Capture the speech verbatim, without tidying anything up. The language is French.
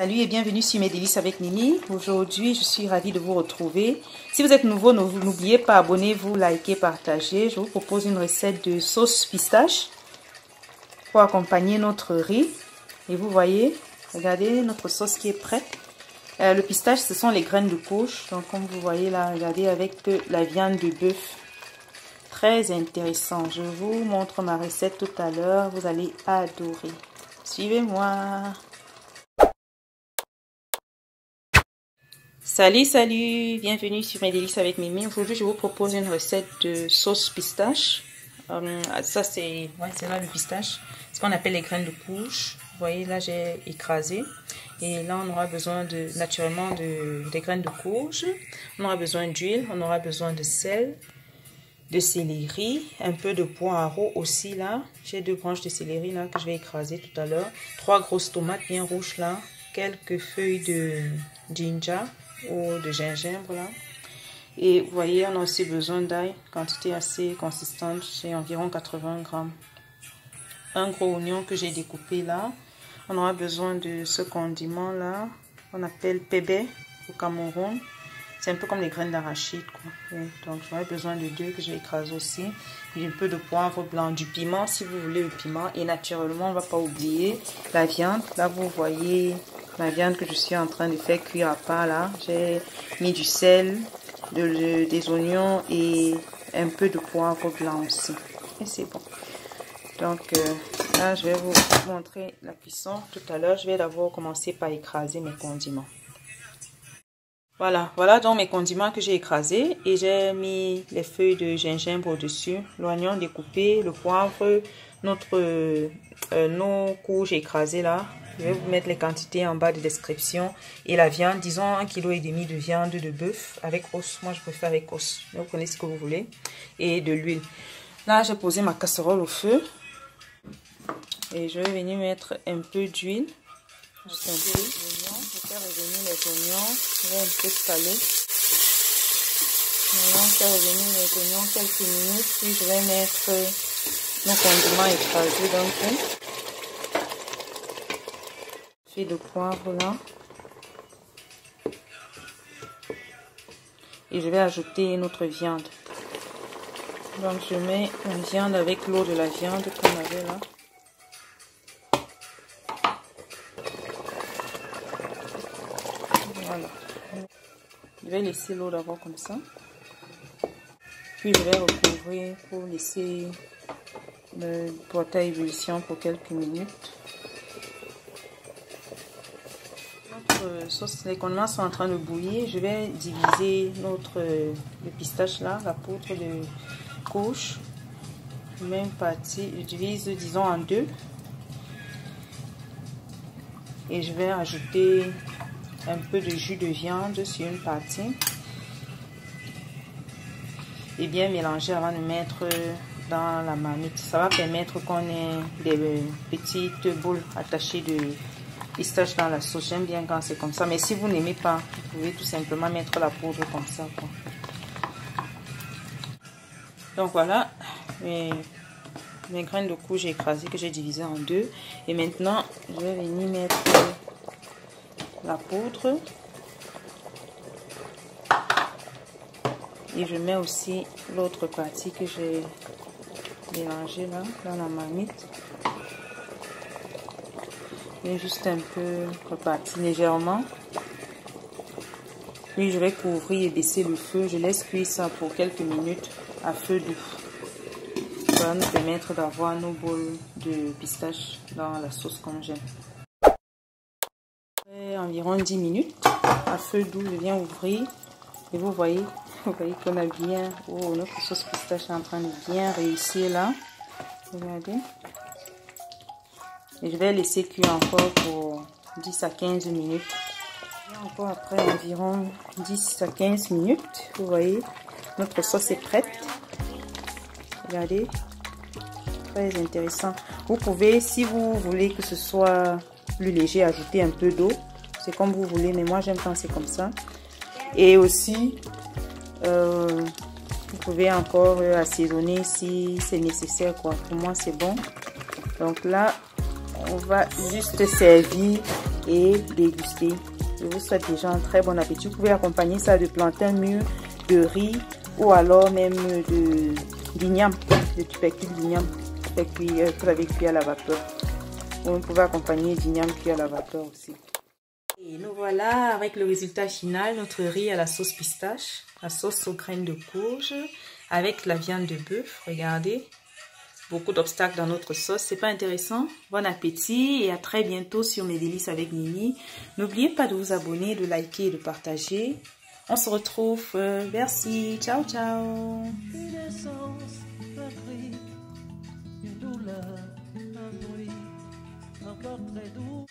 Salut et bienvenue sur Mes Delices avec Mimi. Aujourd'hui, je suis ravie de vous retrouver. Si vous êtes nouveau, n'oubliez pas, abonnez-vous, likez, partagez. Je vous propose une recette de sauce pistache pour accompagner notre riz. Et vous voyez, regardez notre sauce qui est prête. Euh, le pistache, ce sont les graines de coche. Donc, comme vous voyez là, regardez, avec la viande de bœuf. Très intéressant. Je vous montre ma recette tout à l'heure. Vous allez adorer. Suivez-moi. Salut, salut, bienvenue sur Mes Delices avec Mimi. Aujourd'hui, je vous propose une recette de sauce pistache. Um, ça, c'est ouais, c'est là le pistache, ce qu'on appelle les graines de courge. Vous voyez, là, j'ai écrasé. Et là, on aura besoin de, naturellement de, des graines de courge. On aura besoin d'huile, on aura besoin de sel, de céleri, un peu de poireau aussi, là. J'ai deux branches de céleri, là, que je vais écraser tout à l'heure. Trois grosses tomates bien rouges, là. Quelques feuilles de ginger. Ou de gingembre là. Et vous voyez, on a aussi besoin d'ail, quantité assez consistante, c'est environ quatre-vingts grammes. Un gros oignon que j'ai découpé là. On aura besoin de ce condiment là, on appelle pèbè au Cameroun. C'est un peu comme les graines d'arachide quoi. Oui. Donc j'aurai besoin de deux que j'ai écrasé aussi. Et un peu de poivre blanc, du piment si vous voulez le piment. Et naturellement, on ne va pas oublier la viande. Là vous voyez la viande que je suis en train de faire cuire à part là. J'ai mis du sel, de, de, des oignons et un peu de poivre blanc aussi. Et c'est bon. Donc euh, là je vais vous montrer la cuisson. Tout à l'heure je vais d'abord commencer par écraser mes condiments. Voilà, voilà donc mes condiments que j'ai écrasés. Et j'ai mis les feuilles de gingembre au-dessus, l'oignon découpé, le poivre, notre, euh, nos courges écrasées là. Je vais vous mettre les quantités en bas de description. Et la viande, disons un virgule cinq kilos de viande de bœuf avec os. Moi, je préfère avec os. Vous prenez ce que vous voulez. Et de l'huile. Là, j'ai posé ma casserole au feu. Et je vais venir mettre un peu d'huile. Je vais faire revenir les oignons. Je vais un peu saler. Maintenant, je vais revenir les oignons quelques minutes. Puis, je vais mettre nos condiments écrasés d'un coup. Fait de poivre là et je vais ajouter notre viande. Donc je mets une viande avec l'eau de la viande qu'on avait là. Voilà, je vais laisser l'eau d'abord comme ça, puis je vais recouvrir pour laisser le boîte à ébullition pour quelques minutes. Sauce, les condiments sont en train de bouillir. Je vais diviser notre euh, le pistache là, la poudre de courge. Même partie, je divise disons en deux. Et je vais ajouter un peu de jus de viande sur une partie. Et bien mélanger avant de mettre dans la marmite. Ça va permettre qu'on ait des euh, petites boules attachées de pistache dans la sauce. J'aime bien quand c'est comme ça, mais si vous n'aimez pas, vous pouvez tout simplement mettre la poudre comme ça quoi. Donc voilà mes, mes graines de courge écrasées que j'ai divisées en deux. Et maintenant je vais venir mettre la poudre et je mets aussi l'autre partie que j'ai mélangée là dans la marmite. Et juste un peu reparti légèrement. Puis je vais couvrir et baisser le feu. Je laisse cuire ça pour quelques minutes à feu doux. Ça va nous permettre d'avoir nos bols de pistache dans la sauce comme j'aime. Après environ dix minutes à feu doux, je viens ouvrir. Et vous voyez, vous voyez qu'on a bien... Oh, notre sauce pistache est en train de bien réussir là. Regardez. Et je vais laisser cuire encore pour dix à quinze minutes. Et encore après environ dix à quinze minutes. Vous voyez, notre sauce est prête. Regardez, très intéressant. Vous pouvez, si vous voulez que ce soit plus léger, ajouter un peu d'eau. C'est comme vous voulez, mais moi j'aime quand c'est comme ça. Et aussi, euh, vous pouvez encore assaisonner si c'est nécessaire, quoi. Pour moi, c'est bon. Donc là, on va juste servir et déguster. Je vous souhaite déjà un très bon appétit. Vous pouvez accompagner ça de plantain mûr, de riz ou alors même de d'igname, de tubercule d'igname cuit, euh, que vous avez cuit à la vapeur. Vous pouvez accompagner d'igname cuit à la vapeur aussi. Et nous voilà avec le résultat final, notre riz à la sauce pistache, la sauce aux graines de courge avec la viande de bœuf. Regardez, beaucoup d'obstacles dans notre sauce, c'est pas intéressant. Bon appétit et à très bientôt sur Mes Délices avec Mimi. N'oubliez pas de vous abonner, de liker et de partager. On se retrouve, merci, ciao ciao. Une douleur, un bruit, encore très doux.